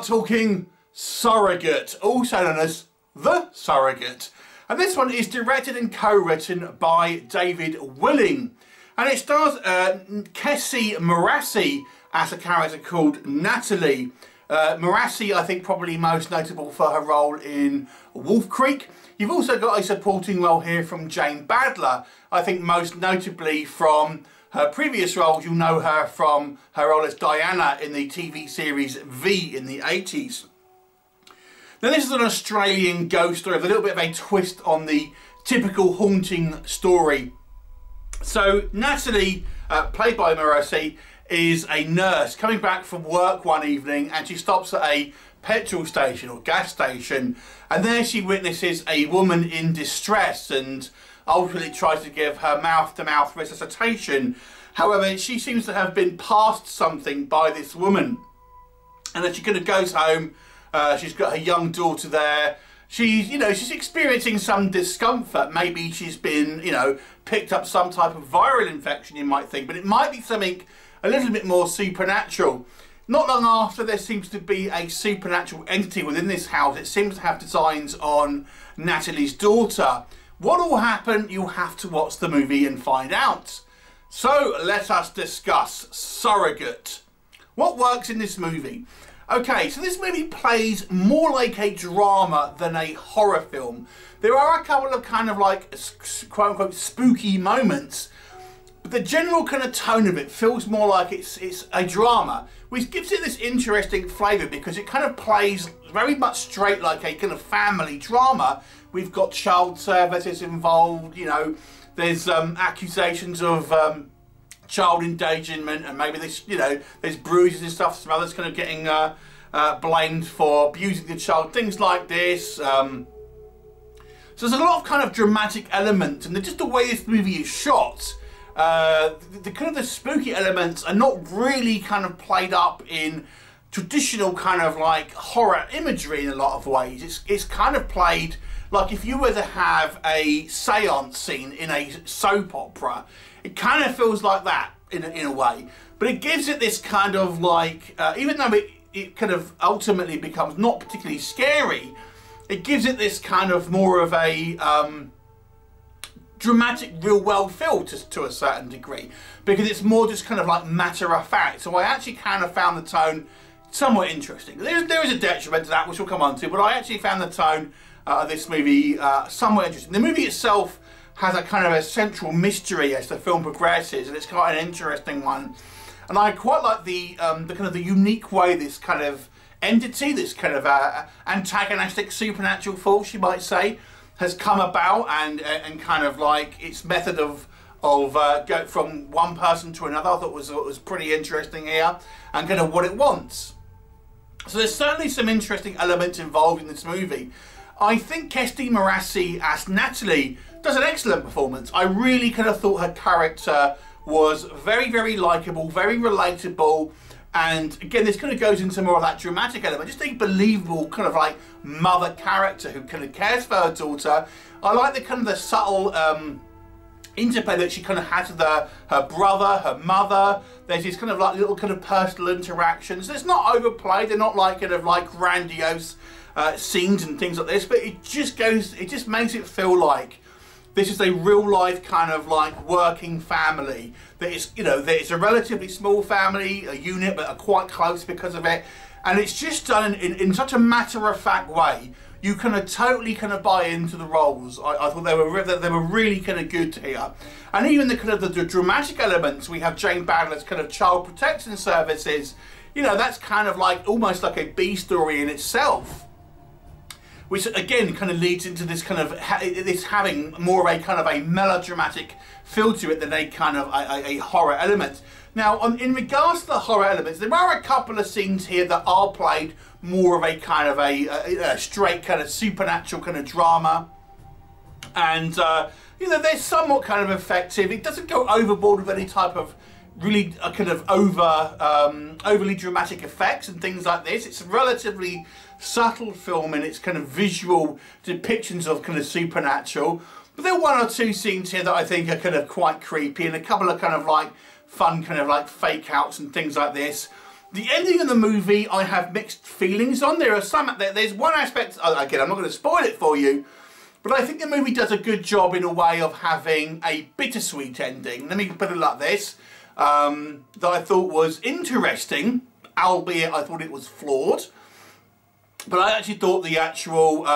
are talking Surrogate, also known as The Surrogate. And this one is directed and co-written by David Willing. And it stars Kestie Morassi as a character called Natalie. Morassi, I think, probably most notable for her role in Wolf Creek. You've also got a supporting role here from Jane Badler. I think most notably from her previous roles. You'll know her from her role as Diana in the TV series V in the 80s. Now, this is an Australian ghost story with a little bit of a twist on the typical haunting story. So Natalie, played by Morassi, is a nurse coming back from work one evening, and she stops at a petrol station or gas station, and there she witnesses a woman in distress and ultimately tries to give her mouth-to-mouth resuscitation. However, she seems to have been passed something by this woman, and then she kind of goes home. She's got her young daughter there. She's experiencing some discomfort. Maybe she's been, picked up some type of viral infection, you might think, but it might be something a little bit more supernatural. Not long after, there seems to be a supernatural entity within this house. It seems to have designs on Natalie's daughter. What will happen, you'll have to watch the movie and find out. So let us discuss Surrogate. What works in this movie? Okay, so this movie plays more like a drama than a horror film. There are a couple of quote-unquote spooky moments, but the general kind of tone of it feels more like it's a drama, which gives it this interesting flavour because it kind of plays very much straight like a kind of family drama. We've got child services involved, there's accusations of child endangerment, and maybe this, there's bruises and stuff. Some others kind of getting blamed for abusing the child, things like this. So there's a lot of kind of dramatic elements, and just the way this movie is shot, the spooky elements are not really kind of played up in traditional kind of like horror imagery in a lot of ways. It's kind of played like if you were to have a seance scene in a soap opera. It kind of feels like that in a way, but it gives it this kind of like, even though it kind of ultimately becomes not particularly scary, it gives it this kind of more of a dramatic real world feel to a certain degree, because it's more just kind of like matter of fact. So I actually kind of found the tone somewhat interesting. There is a detriment to that, which we'll come on to, but I actually found the tone of this movie somewhat interesting. The movie itself has a kind of a central mystery as the film progresses, and it's quite an interesting one. And I quite like the unique way this kind of entity, this kind of antagonistic supernatural force, you might say, has come about, and kind of like its method of go from one person to another. I thought was pretty interesting here, and kind of what it wants. So there's certainly some interesting elements involved in this movie. I think Kestie Morassi as Natalie does an excellent performance. I really kind of thought her character was very, very likeable, very relatable, and again, this kind of goes into more of that dramatic element. Just a believable kind of like mother character who kind of cares for her daughter. I like the kind of the subtle interplay that she kind of had with her brother, her mother. There's these kind of like little kind of personal interactions. It's not overplayed. They're not like kind of like grandiose scenes and things like this, but it just makes it feel like this is a real life kind of like working family. That is, that it's a relatively small family, a unit, but are quite close because of it. And it's just done in such a matter of fact way. You kind of totally kind of buy into the roles. I thought they were really kind of good here. And even the kind of the dramatic elements, we have Jane Badler's kind of child protection services. That's kind of like almost like a B story in itself, which again kind of leads into this kind of this having more of a kind of a melodramatic feel to it than a kind of a horror element. Now, in regards to the horror elements, there are a couple of scenes here that are played more of a kind of a straight kind of supernatural kind of drama, and they're somewhat kind of effective. It doesn't go overboard with any type of really kind of overly dramatic effects and things like this. It's a relatively subtle film in its kind of visual depictions of kind of supernatural. But there are one or two scenes here that I think are kind of quite creepy, and a couple of kind of like fun kind of like fake outs and things like this. The ending of the movie, I have mixed feelings on. There are some, there's one aspect, again, I'm not going to spoil it for you, but I think the movie does a good job in a way of having a bittersweet ending. Let me put it like this, that I thought was interesting, albeit I thought it was flawed. But I actually thought the actual,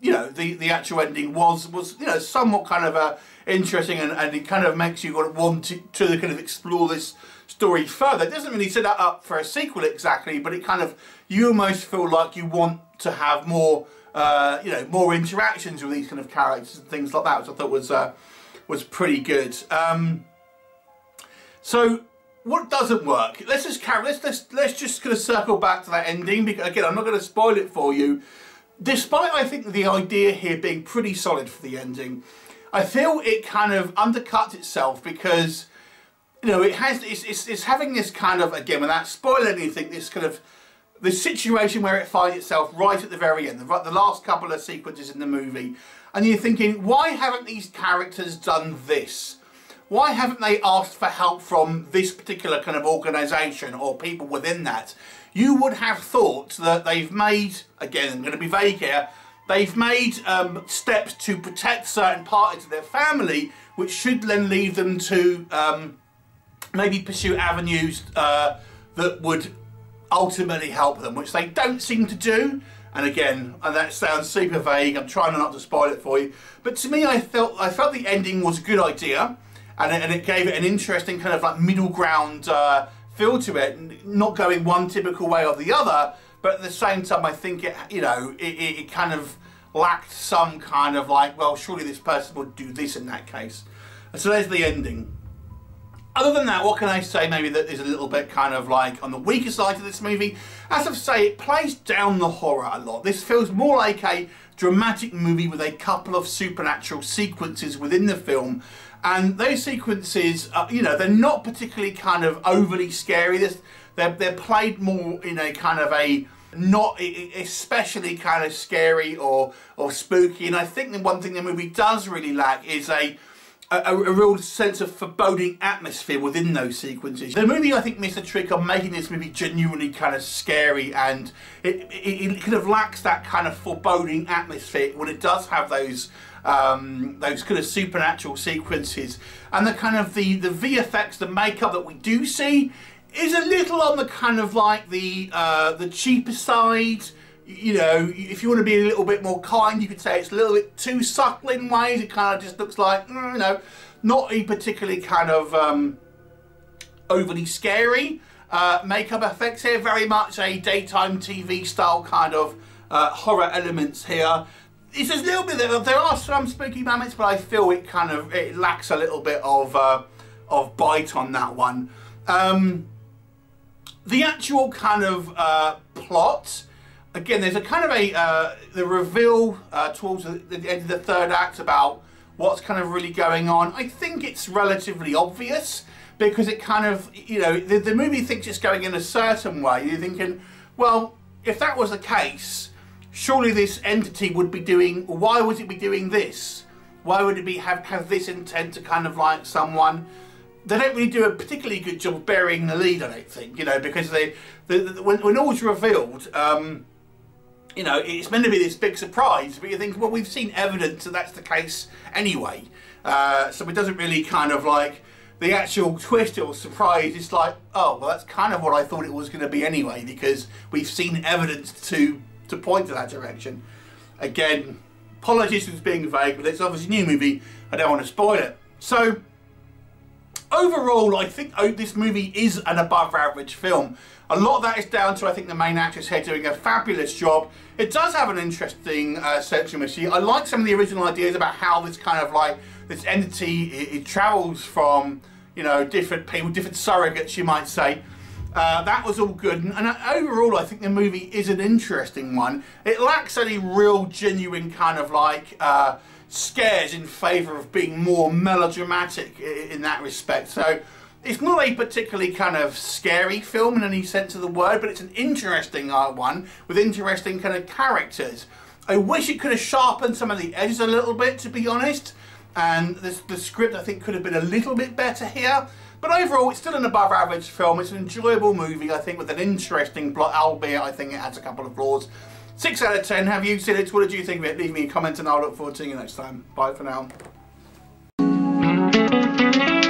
you know, the actual ending was you know, somewhat kind of interesting, and it kind of makes you want to kind of explore this story further. It doesn't really set that up for a sequel exactly, but it kind of, you almost feel like you want to have more, you know, more interactions with these kind of characters and things like that, which I thought was pretty good. So what doesn't work? Let's just carry. Let's just kind of circle back to that ending, because again, I'm not going to spoil it for you. Despite, I think, the idea here being pretty solid for the ending, I feel it kind of undercuts itself, because, you know, it has, it's having this kind of, again, without spoiling anything, this kind of, the situation where it finds itself right at the very end, the last couple of sequences in the movie, and you're thinking, why haven't these characters done this? Why haven't they asked for help from this particular kind of organisation or people within that? You would have thought that they've made, again, I'm going to be vague here, they've made steps to protect certain parties of their family, which should then lead them to maybe pursue avenues that would ultimately help them, which they don't seem to do. And again, and that sounds super vague, I'm trying not to spoil it for you, but to me, I felt the ending was a good idea, and it gave it an interesting kind of like middle ground feel to it, not going one typical way or the other, but at the same time, I think it, you know, it kind of lacked some kind of like, well, surely this person would do this in that case. And so there's the ending. Other than that, what can I say maybe that is a little bit kind of like on the weaker side of this movie? As I say, it plays down the horror a lot. This feels more like a dramatic movie with a couple of supernatural sequences within the film. And those sequences, you know, they're not particularly kind of overly scary. They're played more in a kind of a not especially kind of scary or spooky. And I think the one thing the movie does really lack is a real sense of foreboding atmosphere within those sequences. The movie, I think, missed a trick on making this movie genuinely kind of scary, and it kind of lacks that kind of foreboding atmosphere when it does have those kind of supernatural sequences. And the kind of the VFX, the makeup that we do see is a little on the kind of like the cheaper side. You know, if you want to be a little bit more kind, you could say it's a little bit too subtle in ways. It kind of just looks like, you know, not a particularly kind of overly scary makeup effects here. Very much a daytime TV style kind of horror elements here. It's a little bit, there are some spooky moments, but I feel it kind of, it lacks a little bit of bite on that one. The actual kind of plot, again, there's a kind of the reveal towards the end of the third act about what's kind of really going on. I think it's relatively obvious, because it kind of, you know, the movie thinks it's going in a certain way. You're thinking, well, if that was the case, surely this entity would be doing, why would it be doing this? Why would it be have this intent to kind of like someone? They don't really do a particularly good job of burying the lead, I don't think, you know, because when all's revealed, you know, it's meant to be this big surprise, but you think, well, we've seen evidence that that's the case anyway. So it doesn't really kind of like, the actual twist or surprise, it's like, oh, well, that's kind of what I thought it was going to be anyway, because we've seen evidence to point to that direction. Again, apologies for being vague, but it's obviously a new movie, I don't want to spoil it. So overall, I think this movie is an above average film. A lot of that is down to, I think, the main actress here doing a fabulous job. It does have an interesting section where I like some of the original ideas about how this kind of like, this entity, it travels from, you know, different people, different surrogates, you might say. That was all good, and overall I think the movie is an interesting one. It lacks any real genuine kind of like scares in favour of being more melodramatic in that respect. So it's not a particularly kind of scary film in any sense of the word, but it's an interesting one with interesting kind of characters. I wish it could have sharpened some of the edges a little bit, to be honest. and the script I think could have been a little bit better here, but overall it's still an above average film. It's an enjoyable movie, I think, with an interesting plot, albeit I think it has a couple of flaws. 6 out of 10, have you seen it? What did you think of it? Leave me a comment and I'll look forward to seeing you next time. Bye for now.